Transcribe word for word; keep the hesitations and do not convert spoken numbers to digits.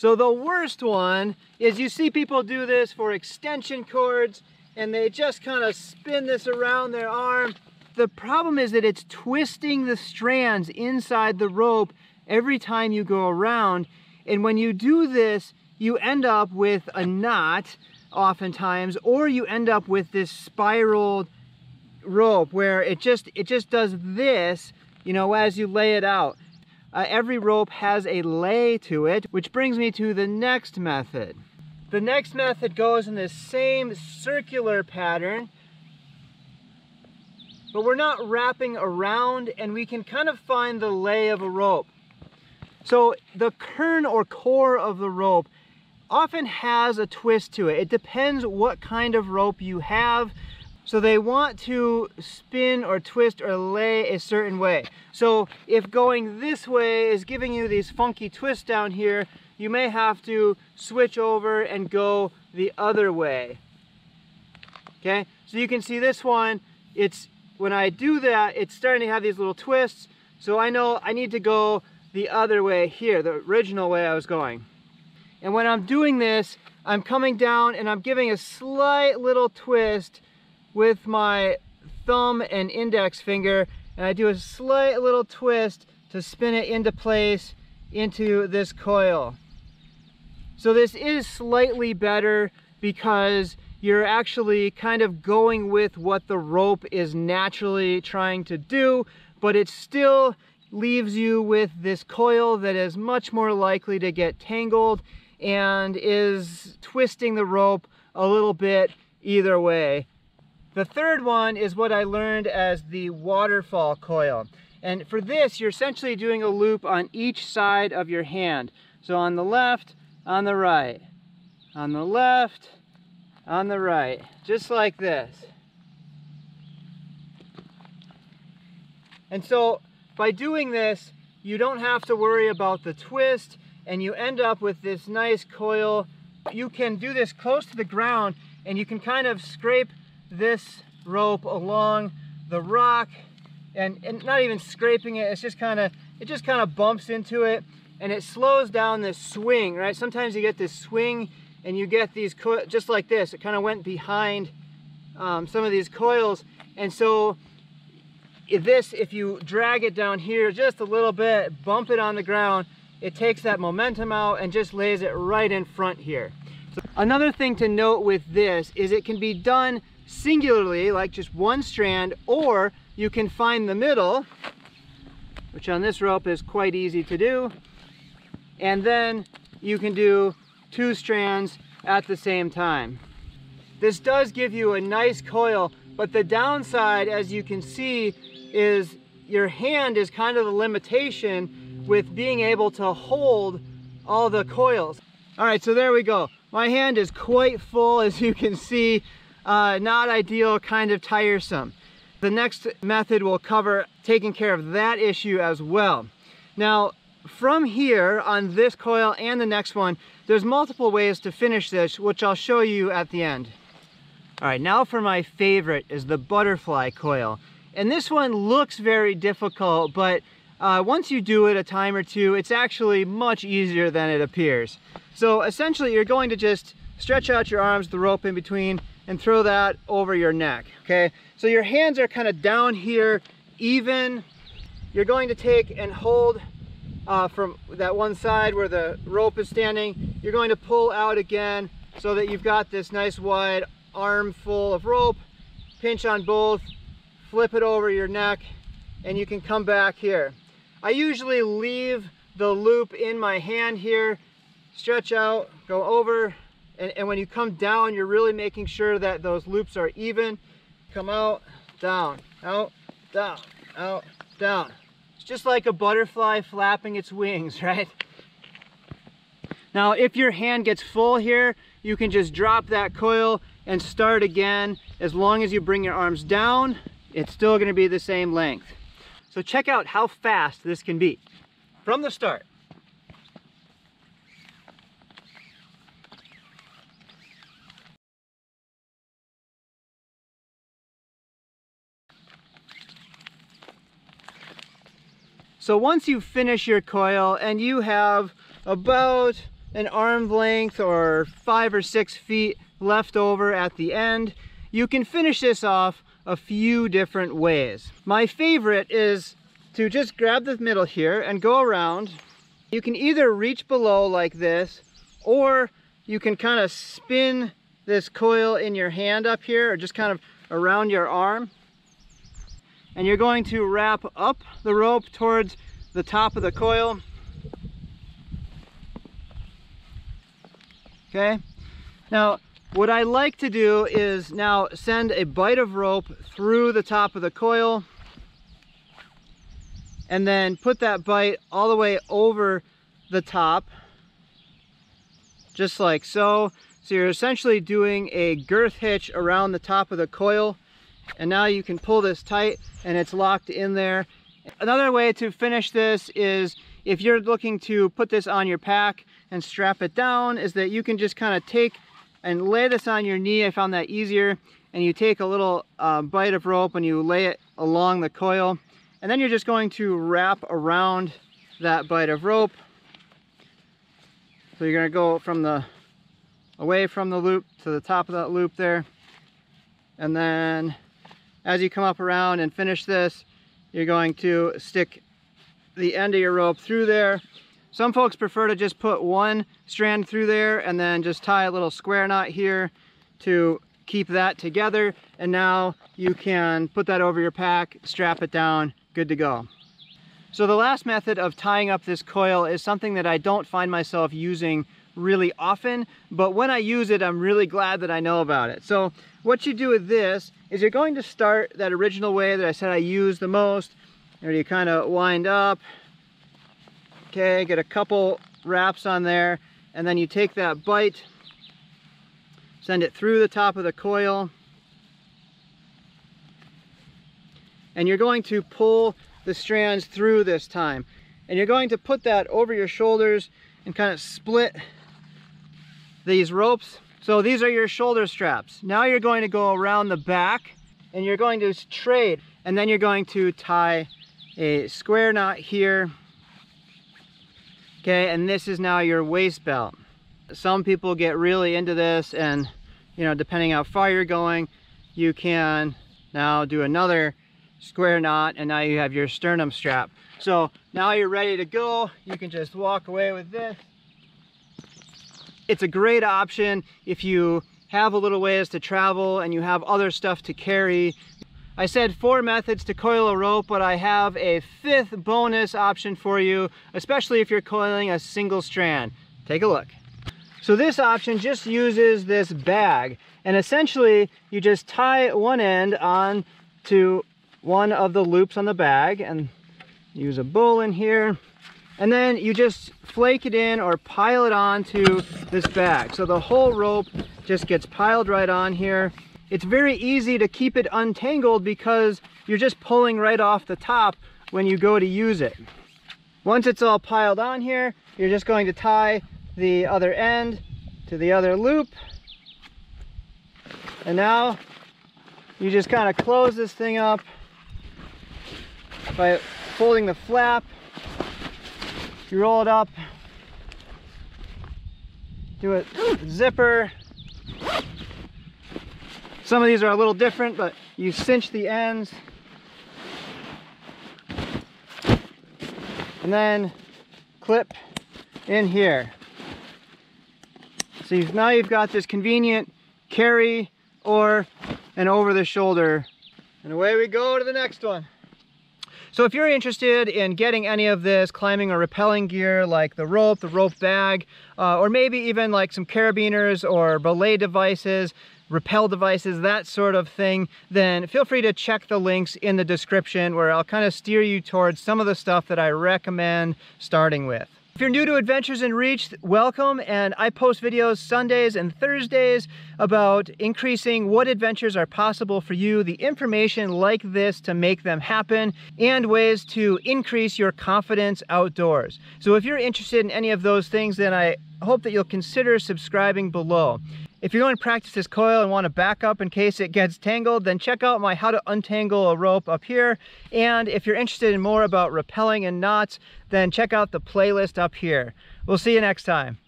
So the worst one is you see people do this for extension cords and they just kind of spin this around their arm. The problem is that it's twisting the strands inside the rope every time you go around. And when you do this, you end up with a knot oftentimes, or you end up with this spiraled rope where it just, it just does this, you know, as you lay it out. Uh, every rope has a lay to it, which brings me to the next method. The next method goes in this same circular pattern, but we're not wrapping around and we can kind of find the lay of a rope. So the kern or core of the rope often has a twist to it. It depends what kind of rope you have. So they want to spin or twist or lay a certain way. So if going this way is giving you these funky twists down here, you may have to switch over and go the other way. Okay, so you can see this one, it's when I do that, it's starting to have these little twists. So I know I need to go the other way here, the original way I was going. And when I'm doing this, I'm coming down and I'm giving a slight little twist with my thumb and index finger, and I do a slight little twist to spin it into place into this coil. So this is slightly better because you're actually kind of going with what the rope is naturally trying to do, but it still leaves you with this coil that is much more likely to get tangled and is twisting the rope a little bit either way. The third one is what I learned as the waterfall coil. And for this, you're essentially doing a loop on each side of your hand. So on the left, on the right, on the left, on the right, just like this. And so by doing this, you don't have to worry about the twist and you end up with this nice coil. You can do this close to the ground and you can kind of scrape this rope along the rock and, and not even scraping it, it's just kind of, it just kind of bumps into it and it slows down this swing, right? Sometimes you get this swing and you get these coils just like this. It kind of went behind um, some of these coils. And so this, if you drag it down here just a little bit, bump it on the ground, it takes that momentum out and just lays it right in front here. So another thing to note with this is it can be done singularly, like just one strand, or you can find the middle, which on this rope is quite easy to do, and then you can do two strands at the same time. This does give you a nice coil, but the downside, as you can see, is your hand is kind of the limitation with being able to hold all the coils. All right, so there we go. My hand is quite full, as you can see. Uh, not ideal, kind of tiresome. The next method will cover taking care of that issue as well. Now, from here on this coil and the next one, there's multiple ways to finish this, which I'll show you at the end. All right, now for my favorite is the butterfly coil. And this one looks very difficult, but uh, once you do it a time or two, it's actually much easier than it appears. So essentially, you're going to just stretch out your arms, the rope in between, and throw that over your neck, okay? So your hands are kind of down here, even. You're going to take and hold uh, from that one side where the rope is standing. You're going to pull out again so that you've got this nice wide armful of rope, pinch on both, flip it over your neck, and you can come back here. I usually leave the loop in my hand here, stretch out, go over, And, and when you come down, you're really making sure that those loops are even. Come out, down, out, down, out, down. It's just like a butterfly flapping its wings, right? Now, if your hand gets full here, you can just drop that coil and start again. As long as you bring your arms down, it's still gonna be the same length. So check out how fast this can be. From the start. So once you finish your coil and you have about an arm length or five or six feet left over at the end, you can finish this off a few different ways. My favorite is to just grab the middle here and go around. You can either reach below like this, or you can kind of spin this coil in your hand up here, or just kind of around your arm. And you're going to wrap up the rope towards the top of the coil. Okay, now what I like to do is now send a bite of rope through the top of the coil and then put that bite all the way over the top, just like so. So you're essentially doing a girth hitch around the top of the coil, and now you can pull this tight and it's locked in there. Another way to finish this is, if you're looking to put this on your pack and strap it down, is that you can just kind of take and lay this on your knee. I found that easier. And you take a little uh, bite of rope and you lay it along the coil. And then you're just going to wrap around that bite of rope. So you're gonna go from the, away from the loop to the top of that loop there. And then as you come up around and finish this, you're going to stick the end of your rope through there. Some folks prefer to just put one strand through there and then just tie a little square knot here to keep that together. And now you can put that over your pack, strap it down, good to go. So the last method of tying up this coil is something that I don't find myself using really often, but when I use it, I'm really glad that I know about it. So what you do with this is you're going to start that original way that I said I use the most, where you kind of wind up, okay, get a couple wraps on there, and then you take that bite, send it through the top of the coil, and you're going to pull the strands through this time. And you're going to put that over your shoulders and kind of split these ropes. So these are your shoulder straps. Now you're going to go around the back and you're going to trade, and then you're going to tie a square knot here. Okay, and this is now your waist belt. Some people get really into this, and you know, depending how far you're going, you can now do another square knot, and now you have your sternum strap. So now you're ready to go. You can just walk away with this. It's a great option if you have a little ways to travel and you have other stuff to carry. I said four methods to coil a rope, but I have a fifth bonus option for you, especially if you're coiling a single strand. Take a look. So this option just uses this bag, and essentially you just tie one end on to one of the loops on the bag and use a bowl in here, and then you just flake it in or pile it onto this bag. So the whole rope just gets piled right on here. It's very easy to keep it untangled because you're just pulling right off the top when you go to use it. Once it's all piled on here, you're just going to tie the other end to the other loop. And now you just kind of close this thing up by folding the flap. You roll it up, do a zipper. Some of these are a little different, but you cinch the ends. And then clip in here. So you've, now you've got this convenient carry or an over the shoulder. And away we go to the next one. So if you're interested in getting any of this climbing or rappelling gear, like the rope, the rope bag, uh, or maybe even like some carabiners or belay devices, rappel devices, that sort of thing, then feel free to check the links in the description, where I'll kind of steer you towards some of the stuff that I recommend starting with. If you're new to Adventures in Reach, welcome, and I post videos Sundays and Thursdays about increasing what adventures are possible for you, the information like this to make them happen, and ways to increase your confidence outdoors. So if you're interested in any of those things, then I hope that you'll consider subscribing below. If you're going to practice this coil and want to back up in case it gets tangled, then check out my How to Untangle a Rope up here. And if you're interested in more about rappelling and knots, then check out the playlist up here. We'll see you next time.